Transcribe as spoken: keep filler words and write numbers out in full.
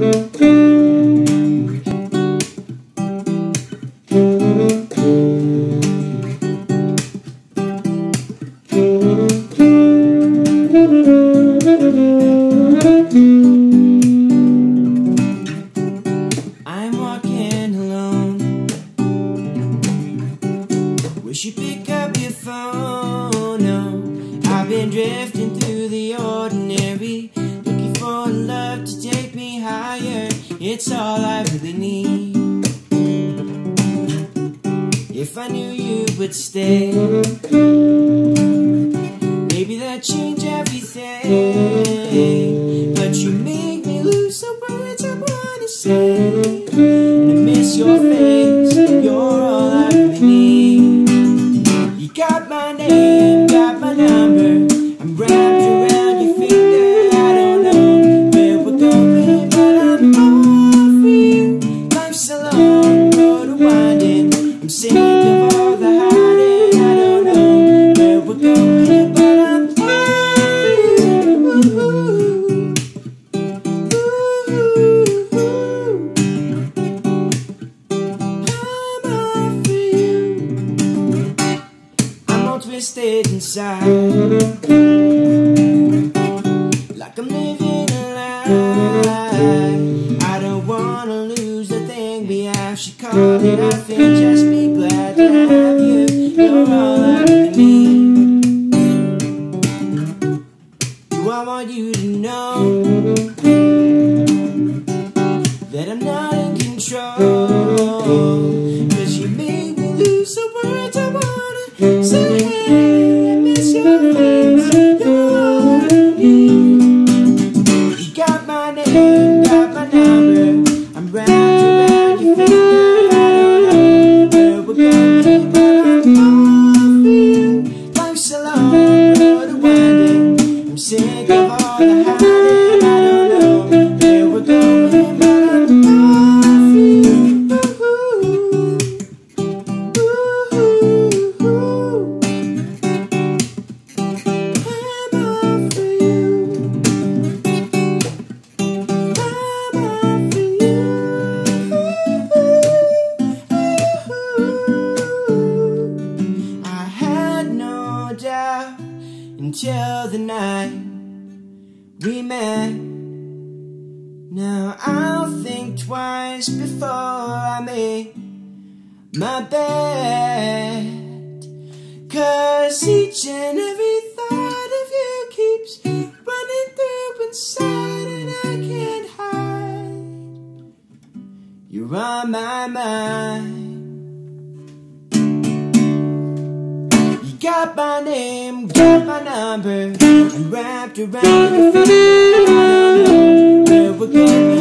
I'm walking alone. Wish you'd pick up your phone. No, I've been drifting through the ordinary, looking for love to take me higher. It's all I really need. If I knew you would stay, maybe that'd change everything. But you make me lose some words I wanna say, and I miss your face. You're all I really need. You got my name, got my number. I'm wrapped around your finger. I don't know where we're going, but I'm all for you. Life's a long road to winding. I'm sick of all the hiding. I don't know where we're going, but I'm all for you. Twisted inside, like I'm living a lie. I don't wanna lose the thing we have. She called it, I think, just be glad to have you. You're all I really need. Do I want you to know that I'm not in control? Cause you made me lose the words I wanna say. Sick of all the hiding. I don't know where we're going, but I'm all for you. Ooh, ooh, ooh, ooh. I'm all for you. I'm all for you. Ooh, ooh. I had no doubt until the night we met. Now I'll think twice before I make my bed, cause each and every thought of you keeps running through inside, and I can't hide. You're on my mind. Got my name, got my number. I'm wrapped around your finger. I don't know where we're going.